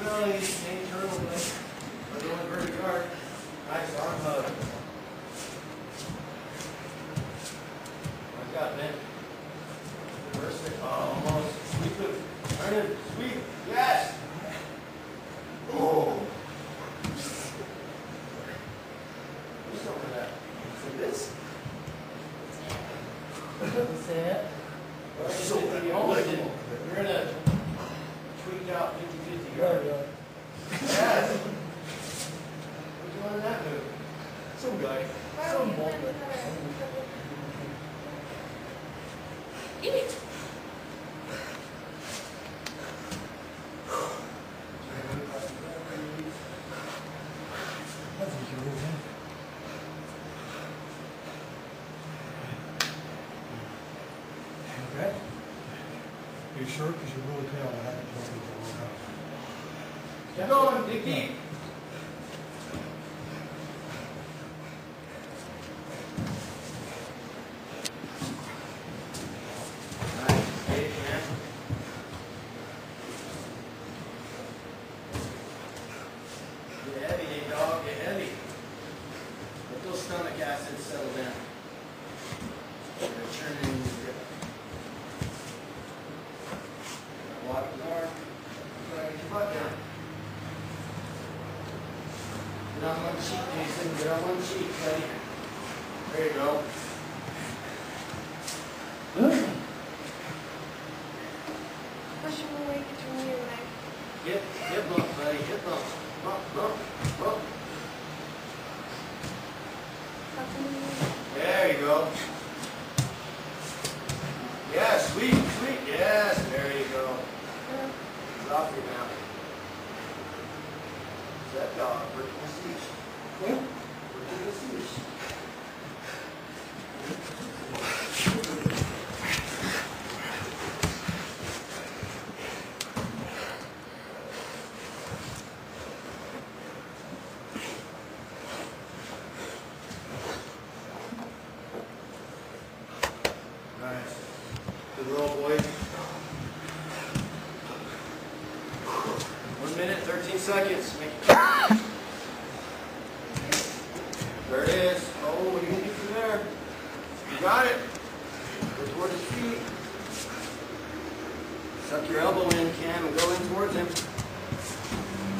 flexibility, same turtle length, but only vertical arc. Nice arm hug. Nice job, Ben. Reverse it. Almost. Sweep it. Turn it. Sweep. Yes! Oh! What's up with that? See this? What's that? What's that? We're going to tweak out 50-50 yard. Yes! What do you want in that move? Some guy. Some moment. Give it. You're sure? Because you're really pale. I haven't told you for a long time. Get on, dig deep. Nice. Stay in there. Get heavy, hey dog. Get heavy. Let those stomach acids settle down. They're churning in your gut. Get on one cheek, Jason. Get on one cheek, buddy. There you go. Push him away between your legs. Get bump, buddy. Get bump. Bump, bump, bump. There you go. Yes, sweet, sweet. Yes, there you go. Drop your mouth. That dog, breaking the speech. Yeah. Breaking the speech. Nice. Good roll, boy. 1 minute, 13 seconds. Make it. There it is. Oh, what are you going to do from there? You got it. Go toward his feet. Suck your elbow in, Cam, and go in towards him.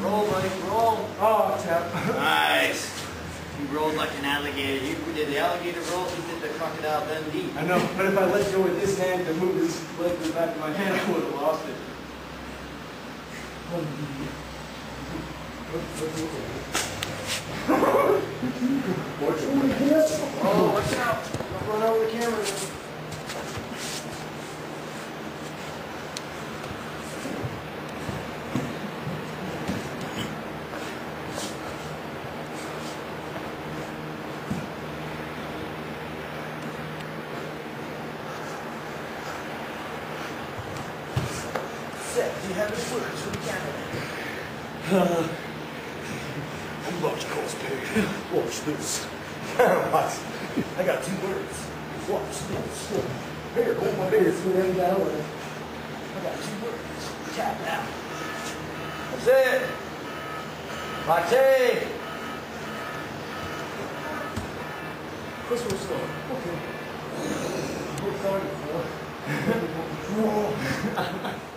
Roll, buddy, roll. Oh, tap. Nice. You rolled like an alligator. You did the alligator roll, you did the crocodile Dundee. I know, but if I let go with this hand and move this leg to the back of my hand, I would have lost it. Oh, watch out! Don't run over the camera. Do you have any footage from the camera? I'm not cosplay. Watch this. I got 2 words. Watch this. Here, hold my beard. I got 2 words. Tap out. That's it. Mate. This one's slow. Okay. We're starting for.